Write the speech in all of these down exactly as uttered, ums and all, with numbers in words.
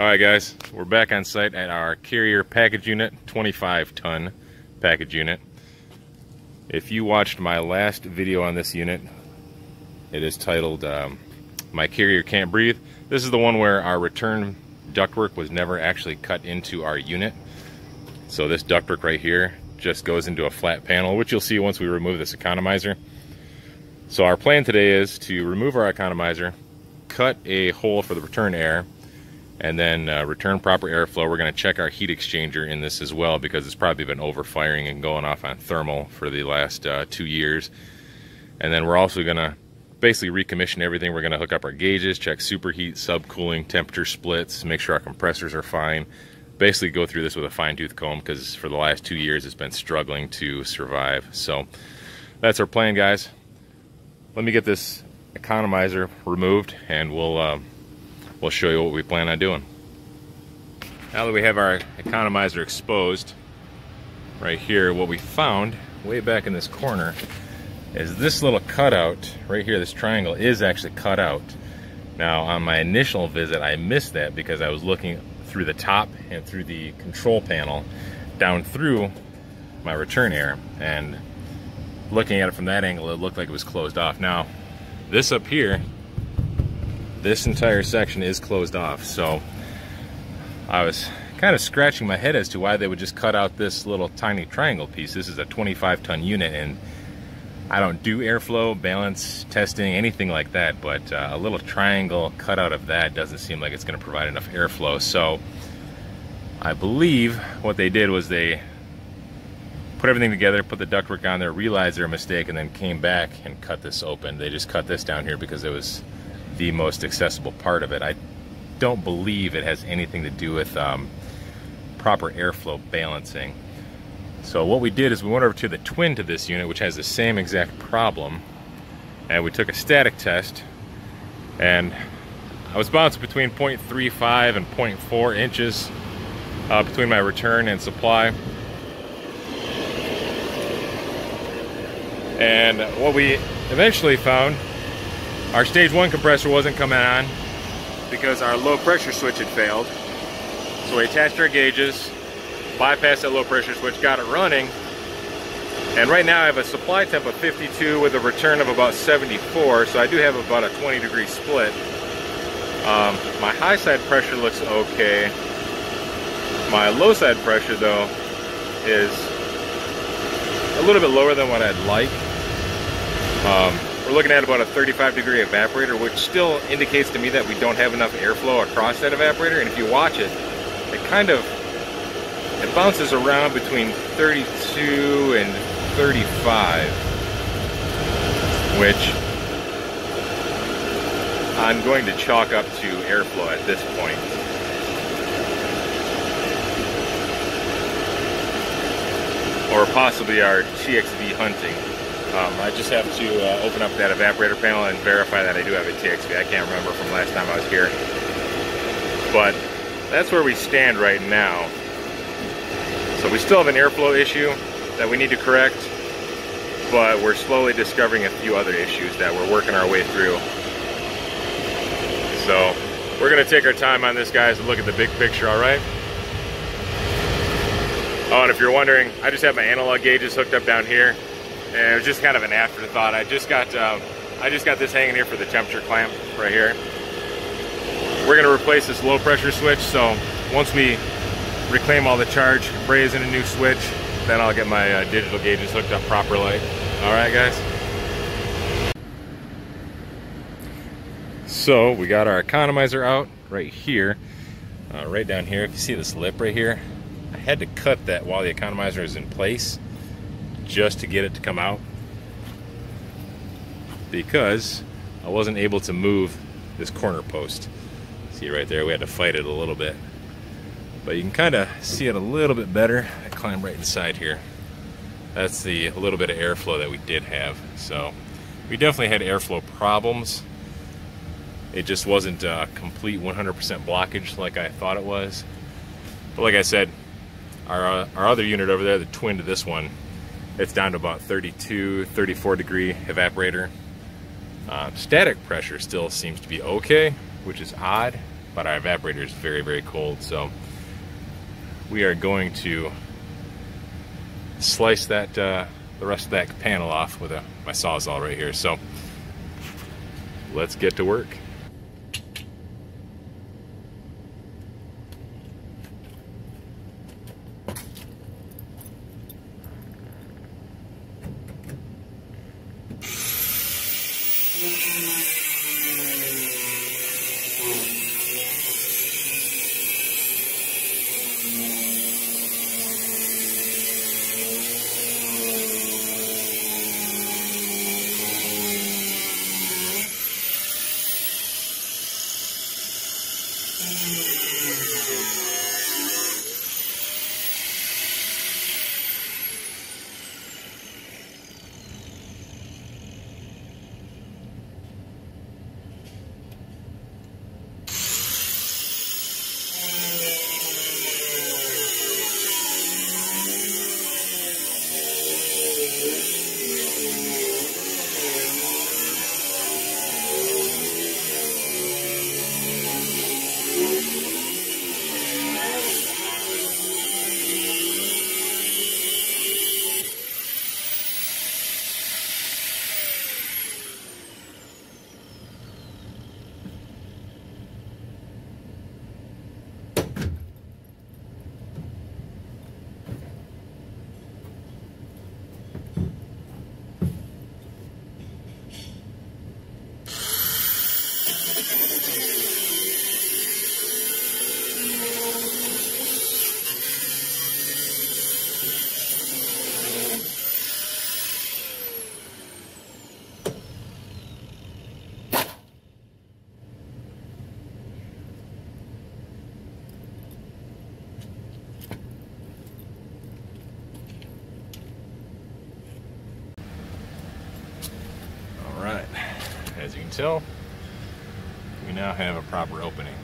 All right, guys, we're back on site at our Carrier package unit, twenty-five ton package unit. If you watched my last video on this unit, it is titled um, My Carrier Can't Breathe. This is the one where our return ductwork was never actually cut into our unit. So this ductwork right here just goes into a flat panel, which you'll see once we remove this economizer. So our plan today is to remove our economizer, cut a hole for the return air, and then uh, return proper airflow. We're going to check our heat exchanger in this as well, because it's probably been over firing and going off on thermal for the last uh, two years. And then we're also going to basically recommission everything. We're going to hook up our gauges, check superheat, subcooling, temperature splits, make sure our compressors are fine. Basically go through this with a fine-tooth comb, because for the last two years it's been struggling to survive. So that's our plan, guys. Let me get this economizer removed and we'll... Uh, We'll show you what we plan on doing. Now that we have our economizer exposed right here, what we found way back in this corner is this little cutout right here. This triangle is actually cut out. Now, on my initial visit, I missed that because I was looking through the top and through the control panel down through my return air, and looking at it from that angle, it looked like it was closed off. Now, this up here, this entire section is closed off, so I was kind of scratching my head as to why they would just cut out this little tiny triangle piece. This is a twenty-five ton unit, and I don't do airflow, balance, testing, anything like that, but uh, a little triangle cut out of that doesn't seem like it's going to provide enough airflow. So I believe what they did was they put everything together, put the ductwork on there, realized their mistake, and then came back and cut this open. They just cut this down here because it was the most accessible part of it. I don't believe it has anything to do with um, proper airflow balancing. So what we did is we went over to the twin to this unit, which has the same exact problem, and we took a static test, and I was bouncing between zero point three five and zero point four inches uh, between my return and supply. And what we eventually found, our stage one compressor wasn't coming on because our low pressure switch had failed. So we attached our gauges, bypassed that low pressure switch, got it running. And right now I have a supply temp of fifty-two with a return of about seventy-four. So I do have about a twenty degree split. Um, my high side pressure looks okay. My low side pressure though is a little bit lower than what I'd like. Um, We're looking at about a thirty-five degree evaporator, which still indicates to me that we don't have enough airflow across that evaporator. And if you watch it, it kind of, it bounces around between thirty-two and thirty-five, which I'm going to chalk up to airflow at this point. Or possibly our T X V hunting. Um, I just have to uh, open up that evaporator panel and verify that I do have a T X V. I can't remember from last time I was here. But that's where we stand right now. So we still have an airflow issue that we need to correct, but we're slowly discovering a few other issues that we're working our way through. So we're going to take our time on this, guys, and look at the big picture, all right? Oh, and if you're wondering, I just have my analog gauges hooked up down here. And it was just kind of an afterthought. I just got um, I just got this hanging here for the temperature clamp right here. We're gonna replace this low pressure switch, so once we reclaim all the charge, braze in a new switch, then I'll get my uh, digital gauges hooked up properly. All right, guys. So we got our economizer out right here, uh, right down here. If you see this lip right here, I had to cut that while the economizer is in place, just to get it to come out, because I wasn't able to move this corner post. See right there, we had to fight it a little bit, but you can kind of see it a little bit better. I climbed right inside here. That's the little bit of airflow that we did have. So we definitely had airflow problems. It just wasn't a complete one hundred percent blockage like I thought it was. But like I said, our, our other unit over there, the twin to this one, it's down to about thirty-two, thirty-four degree evaporator. Um, static pressure still seems to be okay, which is odd. but our evaporator is very, very cold. So we are going to slice that uh, the rest of that panel off with a, my Sawzall right here. So let's get to work. As you can tell, we now have a proper opening.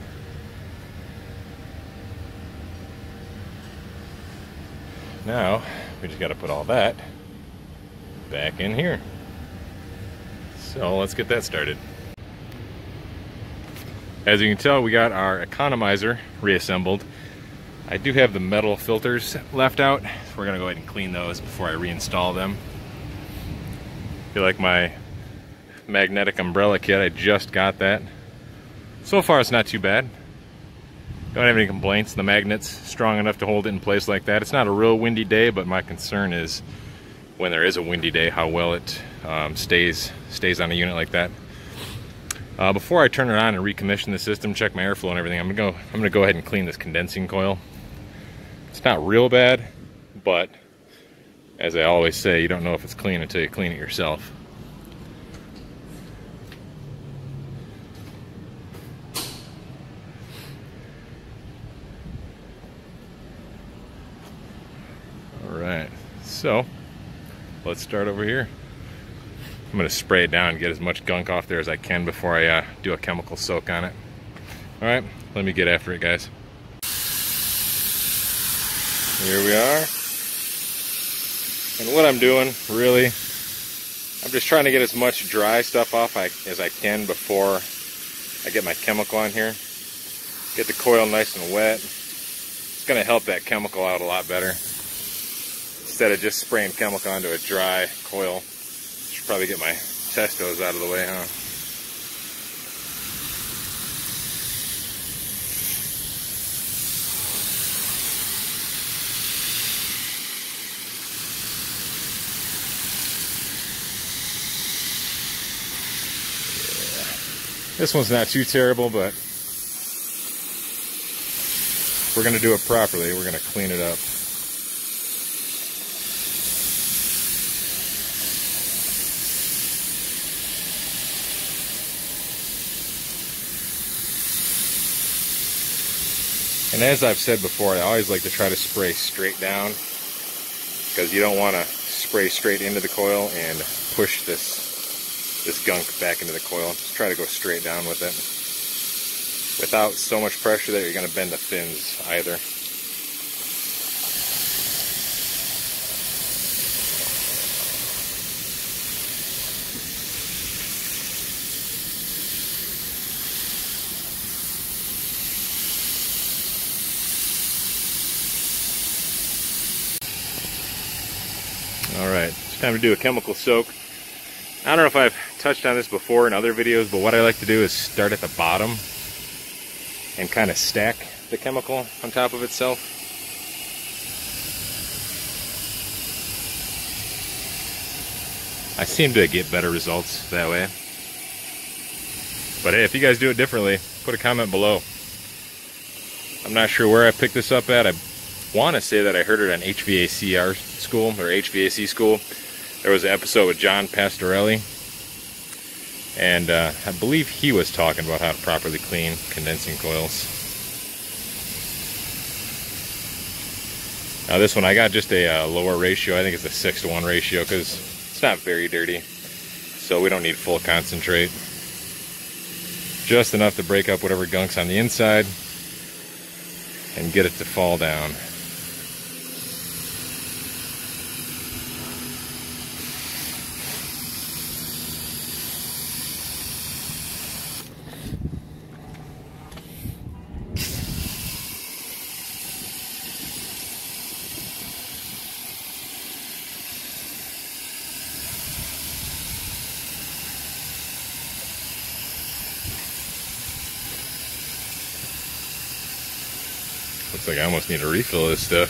Now, we just got to put all that back in here. So let's get that started. As you can tell, we got our economizer reassembled. I do have the metal filters left out, so we're going to go ahead and clean those before I reinstall them. I feel like my magnetic umbrella kit, I just got that. So far it's not too bad. Don't have any complaints. The magnet's strong enough to hold it in place like that. It's not a real windy day, but my concern is when there is a windy day how well it um, stays stays on a unit like that. Uh, before I turn it on and recommission the system, check my airflow and everything, I'm gonna go I'm gonna go ahead and clean this condensing coil. It's not real bad, but as I always say, you don't know if it's clean until you clean it yourself. So let's start over here. I'm gonna spray it down and get as much gunk off there as I can before I uh, do a chemical soak on it. All right, let me get after it, guys. Here we are. And what I'm doing, really, I'm just trying to get as much dry stuff off I, as I can before I get my chemical on here. Get the coil nice and wet. It's gonna help that chemical out a lot better. Instead of just spraying chemical onto a dry coil. Should probably get my testos out of the way, huh? Yeah. This one's not too terrible, but if we're gonna do it properly, we're gonna clean it up. And as I've said before, I always like to try to spray straight down because you don't want to spray straight into the coil and push this this gunk back into the coil. Just try to go straight down with it without so much pressure that you're going to bend the fins either. All right, it's time to do a chemical soak. I don't know if I've touched on this before in other videos, but what I like to do is start at the bottom and kind of stack the chemical on top of itself. I seem to get better results that way. But hey, if you guys do it differently, put a comment below. I'm not sure where I picked this up at. I want to say that I heard it on H V A C R school, or H V A C school. There was an episode with John Pastorelli, and uh, I believe he was talking about how to properly clean condensing coils. Now this one, I got just a uh, lower ratio. I think it's a six to one ratio because it's not very dirty, so we don't need full concentrate. Just enough to break up whatever gunk's on the inside and get it to fall down. Looks like I almost need to refill this stuff.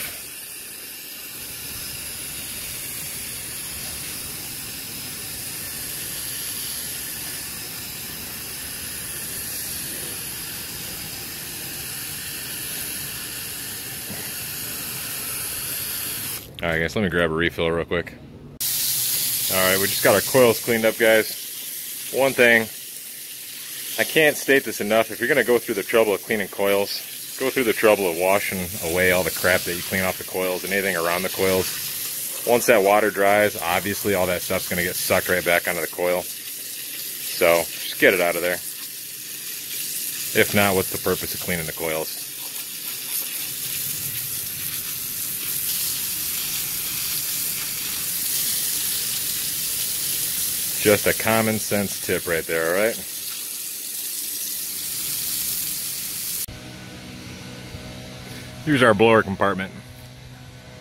Alright guys, let me grab a refill real quick. Alright, we just got our coils cleaned up, guys. One thing, I can't state this enough, if you're going to go through the trouble of cleaning coils, go through the trouble of washing away all the crap that you clean off the coils and anything around the coils. Once that water dries, obviously all that stuff's going to get sucked right back onto the coil. So, just get it out of there. If not, what's the purpose of cleaning the coils? Just a common sense tip right there, alright? Here's our blower compartment.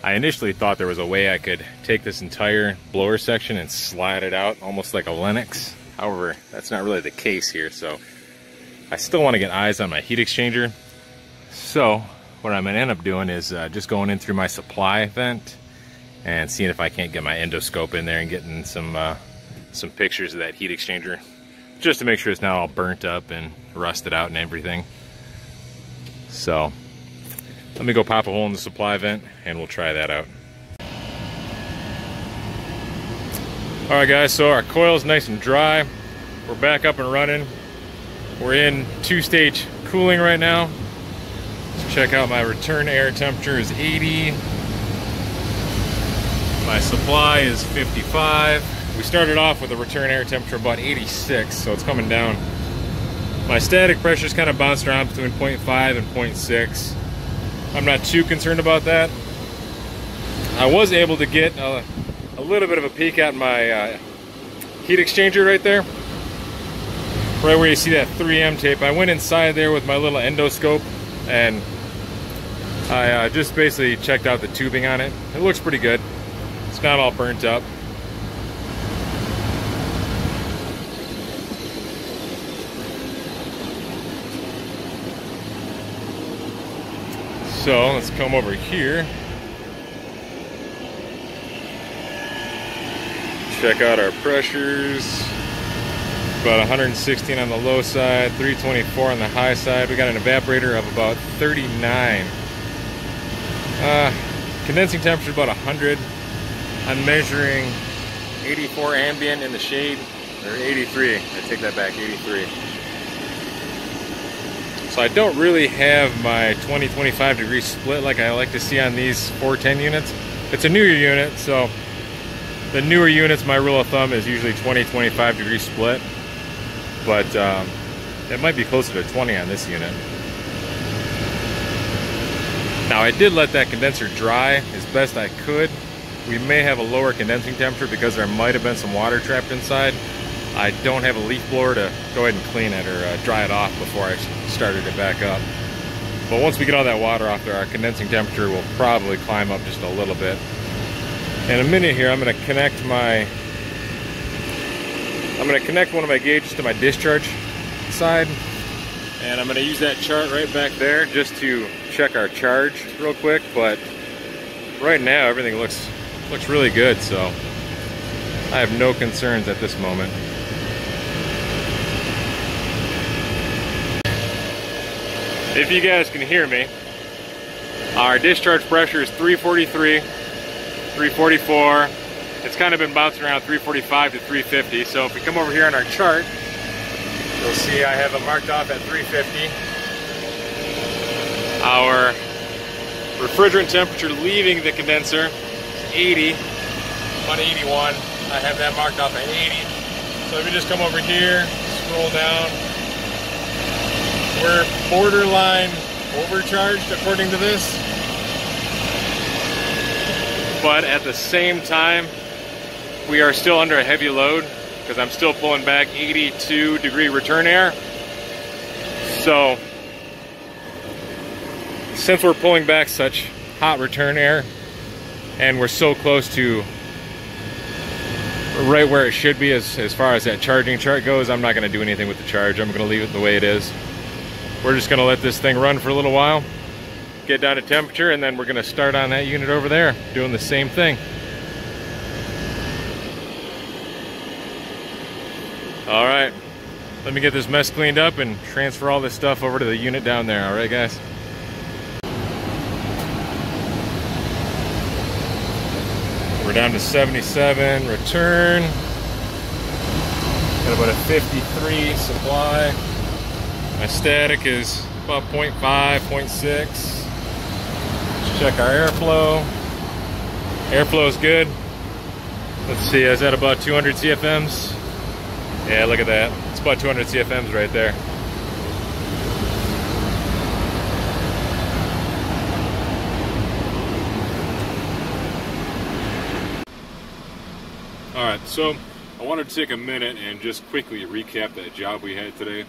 I initially thought there was a way I could take this entire blower section and slide it out almost like a Lennox. However, that's not really the case here, so I still want to get eyes on my heat exchanger. So what I'm gonna end up doing is uh, just going in through my supply vent and seeing if I can't get my endoscope in there and getting some uh, some pictures of that heat exchanger, just to make sure it's not all burnt up and rusted out and everything. So let me go pop a hole in the supply vent and we'll try that out. All right guys, so our coil's nice and dry. We're back up and running. We're in two-stage cooling right now. Let's check out my return air temperature is eighty. My supply is fifty-five. We started off with a return air temperature about eighty-six, so it's coming down. My static pressure's kind of bounced around between zero point five and zero point six. I'm not too concerned about that. I was able to get a, a little bit of a peek at my uh, heat exchanger right there. Right where you see that three M tape. I went inside there with my little endoscope and I uh, just basically checked out the tubing on it. It looks pretty good. It's not all burnt up. So let's come over here, check out our pressures, about one hundred sixteen on the low side, three twenty-four on the high side. We got an evaporator of about thirty-nine. Uh, condensing temperature about one hundred. I'm measuring eighty-four ambient in the shade, or eighty-three, I take that back, eighty-three. So I don't really have my twenty twenty-five degree split like I like to see on these four ten units. It's a newer unit, so the newer units, my rule of thumb is usually twenty twenty-five degree split, but um, it might be closer to twenty on this unit. Now I did let that condenser dry as best I could. We may have a lower condensing temperature because there might have been some water trapped inside. I don't have a leaf blower to go ahead and clean it or uh, dry it off before I started it back up. But once we get all that water off there, our condensing temperature will probably climb up just a little bit. In a minute here, I'm going to connect my, I'm going to connect one of my gauges to my discharge side, and I'm going to use that chart right back there just to check our charge real quick. But right now, everything looks looks really good, so I have no concerns at this moment. If you guys can hear me, our discharge pressure is three forty-three, three forty-four. It's kind of been bouncing around three forty-five to three fifty. So if we come over here on our chart, you'll see I have it marked off at three fifty. Our refrigerant temperature leaving the condenser is eighty, about eighty-one. I have that marked off at eighty. So if you just come over here, scroll down, we're borderline overcharged according to this, but at the same time we are still under a heavy load because I'm still pulling back eighty-two degree return air. So since we're pulling back such hot return air and we're so close to right where it should be as, as far as that charging chart goes, I'm not going to do anything with the charge. I'm going to leave it the way it is. We're just going to let this thing run for a little while, get down to temperature, and then we're going to start on that unit over there doing the same thing. All right, let me get this mess cleaned up and transfer all this stuff over to the unit down there. All right, guys. We're down to seventy-seven return. Got about a fifty-three supply. My static is about zero point five, zero point six. Let's check our airflow. Airflow is good. Let's see, is that about two hundred C F Ms? Yeah, look at that. It's about two hundred C F Ms right there. All right, so I wanted to take a minute and just quickly recap that job we had today.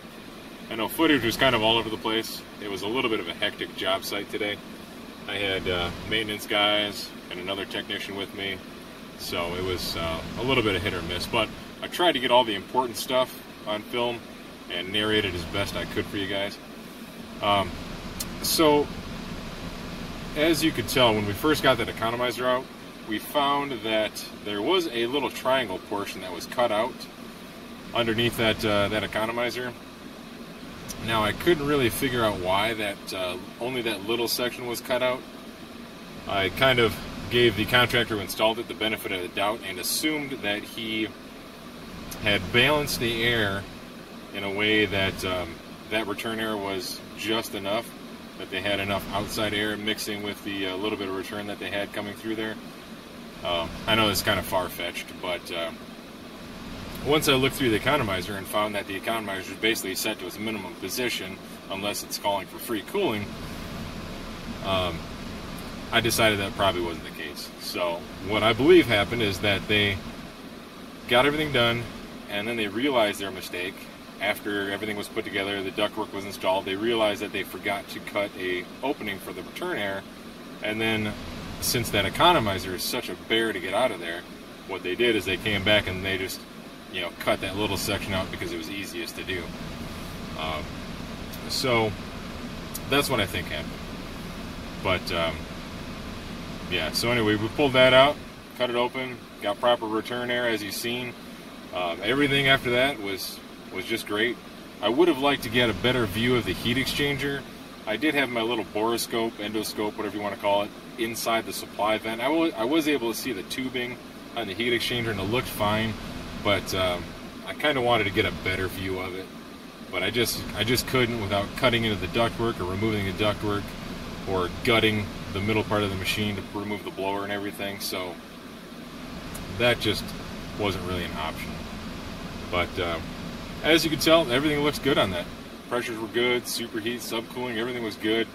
I know footage was kind of all over the place. It was a little bit of a hectic job site today. I had uh, maintenance guys and another technician with me, so it was uh, a little bit of hit or miss, but I tried to get all the important stuff on film and narrate it as best I could for you guys. Um, so, as you could tell, when we first got that economizer out, we found that there was a little triangle portion that was cut out underneath that, uh, that economizer. Now, I couldn't really figure out why that uh, only that little section was cut out. I kind of gave the contractor who installed it the benefit of the doubt and assumed that he had balanced the air in a way that um, that return air was just enough, that they had enough outside air mixing with the uh, little bit of return that they had coming through there. Uh, I know it's kind of far-fetched, but uh, once I looked through the economizer and found that the economizer is basically set to its minimum position unless it's calling for free cooling, um, I decided that probably wasn't the case. So what I believe happened is that they got everything done and then they realized their mistake. After everything was put together, the ductwork was installed, they realized that they forgot to cut a opening for the return air, and then since that economizer is such a bear to get out of there, what they did is they came back and they just, you know, cut that little section out because it was easiest to do. Um, so that's what I think happened. But um, yeah, so anyway, we pulled that out, cut it open, got proper return air as you've seen. Um, everything after that was was just great. I would have liked to get a better view of the heat exchanger. I did have my little boroscope, endoscope, whatever you want to call it, inside the supply vent. I, I was able to see the tubing on the heat exchanger and it looked fine. But um, I kind of wanted to get a better view of it, but I just I just couldn't without cutting into the ductwork or removing the ductwork or gutting the middle part of the machine to remove the blower and everything. So that just wasn't really an option. But um, as you can tell, everything looks good on that. Pressures were good, superheat, subcooling, everything was good.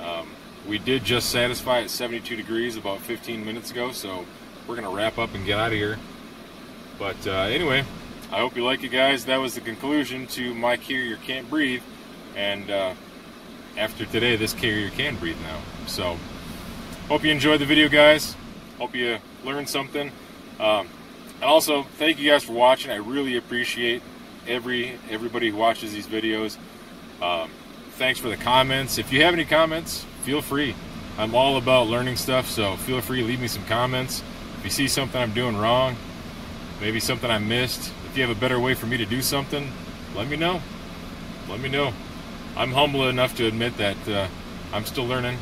Um, we did just satisfy at seventy-two degrees about fifteen minutes ago, so we're gonna wrap up and get out of here. But uh, anyway, I hope you like it, guys. That was the conclusion to my Carrier Can't Breathe. And uh, after today, this Carrier can breathe now. So, hope you enjoyed the video, guys. Hope you learned something. Um, and also, thank you guys for watching. I really appreciate every everybody who watches these videos. Um, thanks for the comments. If you have any comments, feel free. I'm all about learning stuff, so feel free to leave me some comments. If you see something I'm doing wrong, maybe something I missed, if you have a better way for me to do something, let me know. Let me know. I'm humble enough to admit that uh, I'm still learning.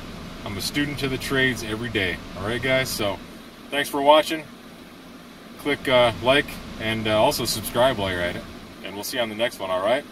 I'm a student to the trades every day. All right, guys? So thanks for watching. Click uh, like and uh, also subscribe while you're at it. And we'll see you on the next one, all right?